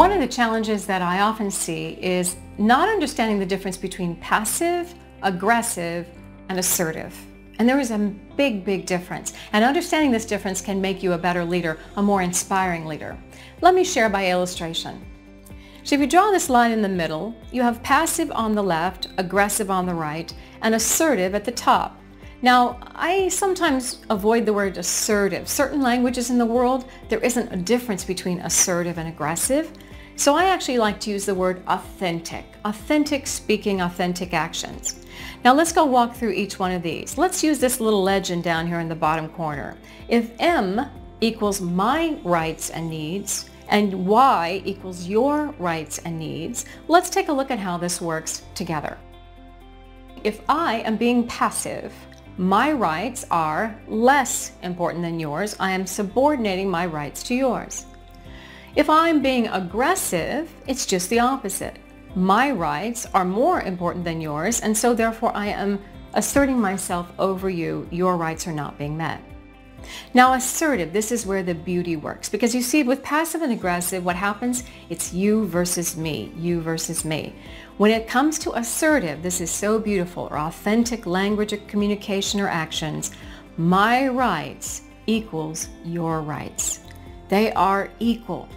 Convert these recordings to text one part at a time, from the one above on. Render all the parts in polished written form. One of the challenges that I often see is not understanding the difference between passive, aggressive, and assertive. And there is a big difference. And understanding this difference can make you a better leader, a more inspiring leader. Let me share by illustration. So if you draw this line in the middle, you have passive on the left, aggressive on the right, and assertive at the top. Now, I sometimes avoid the word assertive. Certain languages in the world, there isn't a difference between assertive and aggressive. So I actually like to use the word authentic. Authentic speaking, authentic actions. Now let's go walk through each one of these. Let's use this little legend down here in the bottom corner. If M equals my rights and needs, and Y equals your rights and needs, let's take a look at how this works together. If I am being passive, my rights are less important than yours. I am subordinating my rights to yours. If I'm being aggressive, it's just the opposite. My rights are more important than yours, and so therefore I am asserting myself over you. Your rights are not being met. Now assertive, this is where the beauty works, because you see with passive and aggressive, what happens? It's you versus me, you versus me. When it comes to assertive, this is so beautiful, or authentic language or communication or actions, my rights equals your rights. They are equal.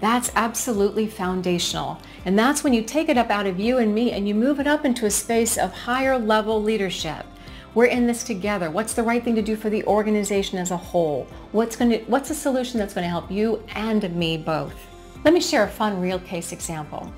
That's absolutely foundational. And that's when you take it up out of you and me and you move it up into a space of higher level leadership. We're in this together. What's the right thing to do for the organization as a whole? What's a solution that's going to help you and me both? Let me share a fun real case example.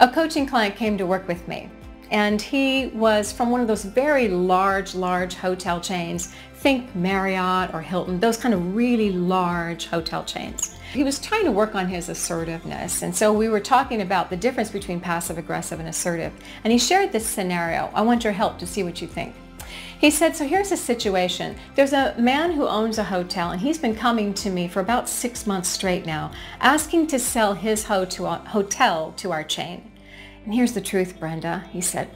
A coaching client came to work with me, and he was from one of those very large hotel chains. Think Marriott or Hilton, those kind of really large hotel chains. He was trying to work on his assertiveness, and so we were talking about the difference between passive, aggressive, and assertive. And he shared this scenario. I want your help to see what you think. He said, so here's the situation. There's a man who owns a hotel, and he's been coming to me for about 6 months straight now, asking to sell his hotel to our chain. And here's the truth, Brenda, he said,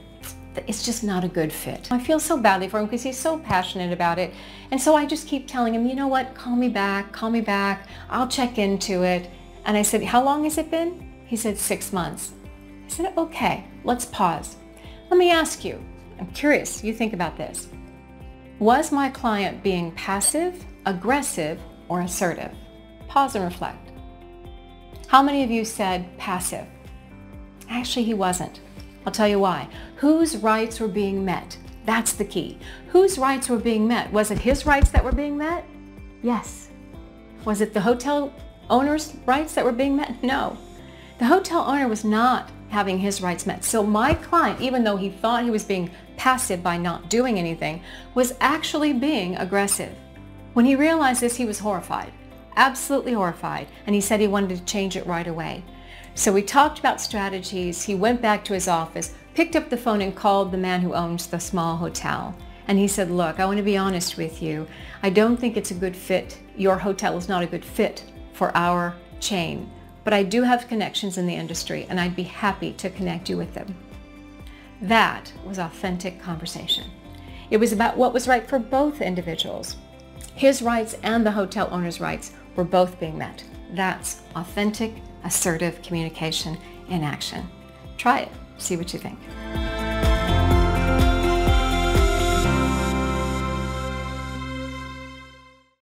it's just not a good fit. I feel so badly for him because he's so passionate about it. And so I just keep telling him, you know what, call me back, I'll check into it. And I said, how long has it been? He said, 6 months. I said, okay, let's pause. Let me ask you, I'm curious, you think about this. Was my client being passive, aggressive, or assertive? Pause and reflect. How many of you said passive? Actually, he wasn't. I'll tell you why. Whose rights were being met? That's the key. Whose rights were being met? Was it his rights that were being met? Yes. Was it the hotel owner's rights that were being met? No. The hotel owner was not having his rights met. So my client, even though he thought he was being passive by not doing anything, was actually being aggressive. When he realized this, he was horrified, absolutely horrified, and he said he wanted to change it right away. So we talked about strategies. He went back to his office, picked up the phone, and called the man who owns the small hotel. And he said, look, I want to be honest with you. I don't think it's a good fit. Your hotel is not a good fit for our chain. But I do have connections in the industry, and I'd be happy to connect you with them. That was authentic conversation. It was about what was right for both individuals. His rights and the hotel owner's rights were both being met. That's authentic, assertive communication in action. Try it. See what you think.